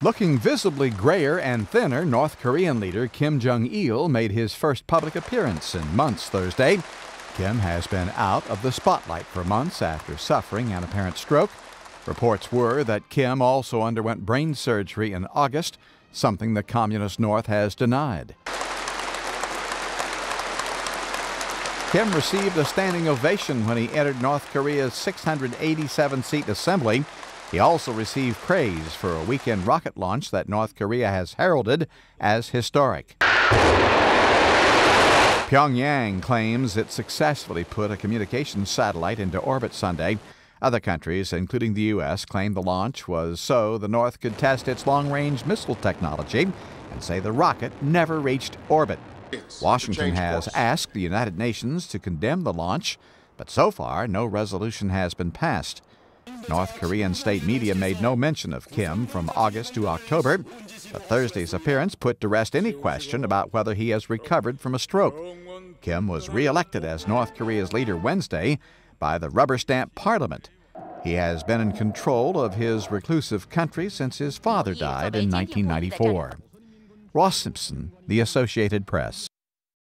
Looking visibly grayer and thinner, North Korean leader Kim Jong-il made his first public appearance in months Thursday. Kim has been out of the spotlight for months after suffering an apparent stroke. Reports were that Kim also underwent brain surgery in August, something the Communist North has denied. Kim received a standing ovation when he entered North Korea's 687-seat assembly. He also received praise for a weekend rocket launch that North Korea has heralded as historic. Pyongyang claims it successfully put a communications satellite into orbit Sunday. Other countries, including the U.S., claim the launch was so the North could test its long-range missile technology and say the rocket never reached orbit. Washington has asked the United Nations to condemn the launch, but so far no resolution has been passed. North Korean state media made no mention of Kim from August to October, but Thursday's appearance put to rest any question about whether he has recovered from a stroke. Kim was re-elected as North Korea's leader Wednesday by the rubber-stamp parliament. He has been in control of his reclusive country since his father died in 1994. Ross Simpson, The Associated Press.